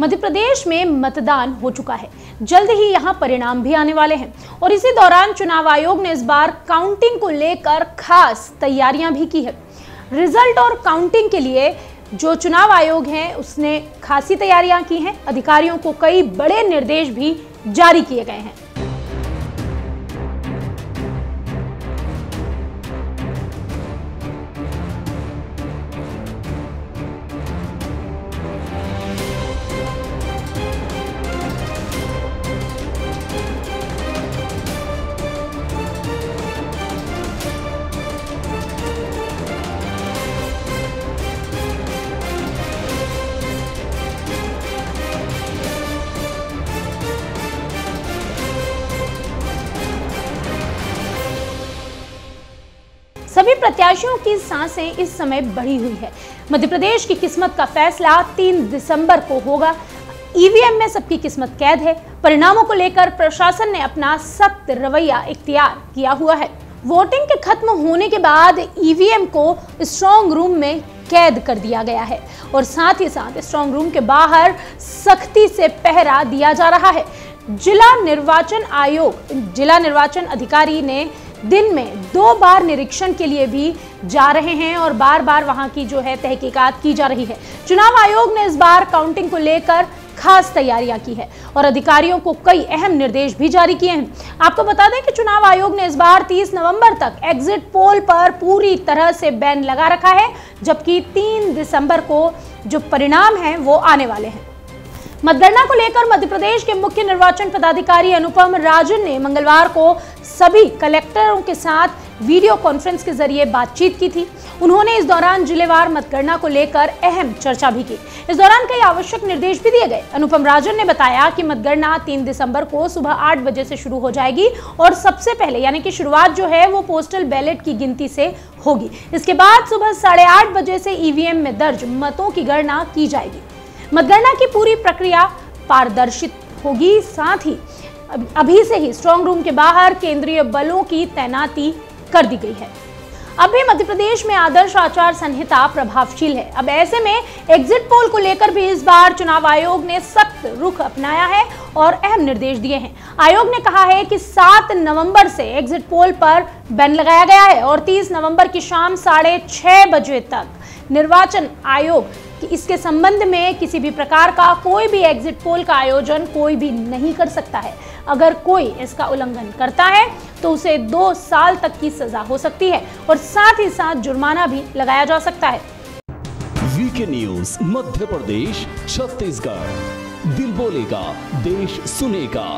मध्य प्रदेश में मतदान हो चुका है, जल्द ही यहां परिणाम भी आने वाले हैं और इसी दौरान चुनाव आयोग ने इस बार काउंटिंग को लेकर खास तैयारियां भी की है। रिजल्ट और काउंटिंग के लिए जो चुनाव आयोग है उसने खासी तैयारियां की हैं। अधिकारियों को कई बड़े निर्देश भी जारी किए गए हैं। सभी प्रत्याशियों की सांसें इस समय बढ़ी हुई है। मध्य प्रदेश की किस्मत का फैसला 3 दिसंबर को होगा। ईवीएम में सबकी किस्मत कैद है। परिणामों को लेकर प्रशासन ने अपना सख्त रवैया इख्तियार किया हुआ है। वोटिंग के खत्म होने के बाद ईवीएम को स्ट्रॉन्ग रूम में कैद कर दिया गया है और साथ ही साथ स्ट्रॉन्ग रूम के बाहर सख्ती से पहरा दिया जा रहा है। जिला निर्वाचन अधिकारी ने दिन में 2 बार निरीक्षण के लिए भी जा रहे हैं और बार बार वहां की जो है तहकीकात की जा रही है। चुनाव आयोग ने इस बार काउंटिंग को लेकर खास तैयारियां की है और अधिकारियों को कई अहम निर्देश भी जारी किए हैं। आपको बता दें कि चुनाव आयोग ने इस बार 30 नवंबर तक एग्जिट पोल पर पूरी तरह से बैन लगा रखा है, जबकि 3 दिसंबर को जो परिणाम है वो आने वाले हैं। मतगणना को लेकर मध्य प्रदेश के मुख्य निर्वाचन पदाधिकारी अनुपम राजन ने मंगलवार को सभी कलेक्टरों के साथ वीडियो कॉन्फ्रेंस के जरिए बातचीत की थी। उन्होंने इस दौरान जिलेवार मतगणना को लेकर अहम चर्चा भी की। इस दौरान कई आवश्यक निर्देश भी दिए गए। अनुपम राजन ने बताया कि मतगणना 3 दिसंबर को सुबह 8 बजे से शुरू हो जाएगी और सबसे पहले यानी कि शुरुआत जो है वो पोस्टल बैलेट की गिनती से होगी। इसके बाद सुबह 8:30 बजे से ईवीएम में दर्ज मतों की गणना की जाएगी। मतगणना की पूरी प्रक्रिया पारदर्शी होगी। साथ ही अभी से ही स्ट्रांग रूम के बाहर केंद्रीय बलों की तैनाती कर दी गई है। अब भी मध्य प्रदेश में आदर्श आचार संहिता प्रभावशील है। अब ऐसे में एग्जिट पोल को लेकर भी इस बार चुनाव आयोग ने सख्त रुख अपनाया है और अहम निर्देश दिए हैं। आयोग ने कहा है कि 7 नवंबर से एग्जिट पोल पर बैन लगाया गया है और 30 नवंबर की शाम 6:30 बजे तक निर्वाचन आयोग कि इसके संबंध में किसी भी प्रकार का कोई भी एग्जिट पोल का आयोजन कोई भी नहीं कर सकता है। अगर कोई इसका उल्लंघन करता है तो उसे 2 साल तक की सजा हो सकती है और साथ ही साथ जुर्माना भी लगाया जा सकता है। वीके न्यूज मध्य प्रदेश, छत्तीसगढ़, दिल बोलेगा देश सुनेगा।